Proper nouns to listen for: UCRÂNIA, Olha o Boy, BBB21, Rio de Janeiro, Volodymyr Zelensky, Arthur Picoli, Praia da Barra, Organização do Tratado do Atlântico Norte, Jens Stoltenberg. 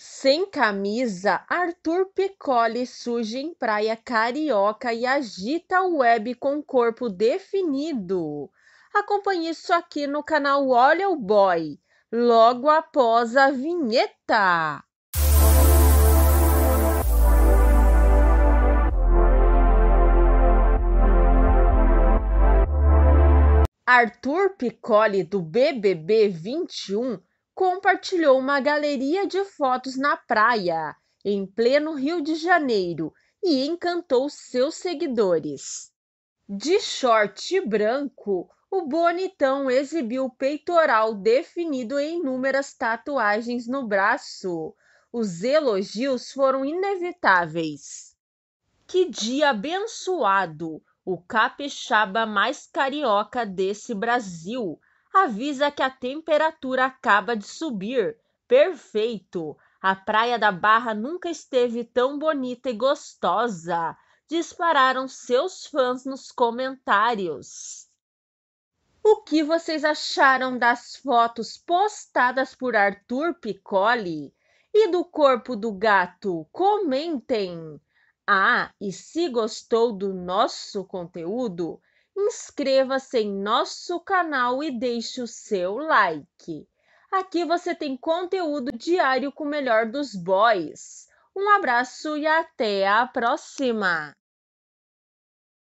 Sem camisa, Arthur Picoli surge em praia carioca e agita a web com corpo definido. Acompanhe isso aqui no canal Olha o Boy, logo após a vinheta. Arthur Picoli, do BBB21, compartilhou uma galeria de fotos na praia, em pleno Rio de Janeiro, e encantou seus seguidores. De short branco, o bonitão exibiu o peitoral definido em inúmeras tatuagens no braço. Os elogios foram inevitáveis. Que dia abençoado! O capixaba mais carioca desse Brasil avisa que a temperatura acaba de subir. Perfeito! A Praia da Barra nunca esteve tão bonita e gostosa, dispararam seus fãs nos comentários. O que vocês acharam das fotos postadas por Arthur Picoli? E do corpo do gato? Comentem! Ah, e se gostou do nosso conteúdo, inscreva-se em nosso canal e deixe o seu like. Aqui você tem conteúdo diário com o melhor dos boys. Um abraço e até a próxima!